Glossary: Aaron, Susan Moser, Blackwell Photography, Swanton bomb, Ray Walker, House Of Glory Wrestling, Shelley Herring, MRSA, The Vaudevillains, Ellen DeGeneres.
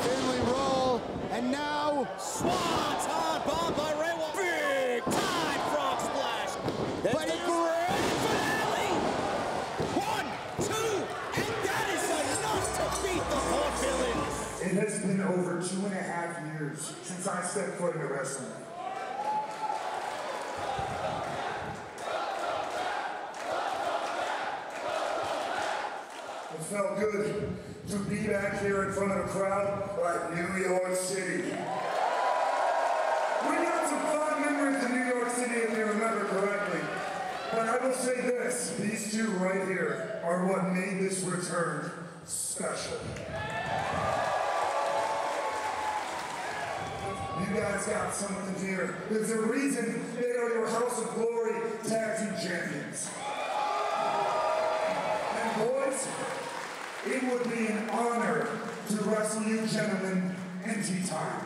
Finley roll, and now swanton bomb by Ray Walker. Big time frog splash. But a great finale. 1, 2, and that is enough to beat the Vaudevillains. It has been over 2.5 years since I stepped foot into wrestling. It felt good to be back here in front of a crowd like New York City. We got some fond memories of New York City, if you remember correctly. But I will say this, these two right here are what made this return special. You guys got something here. There's a reason they are your House of Glory Tag Team Champions. And boys, it would be an honor to wrestle you gentlemen in tea time.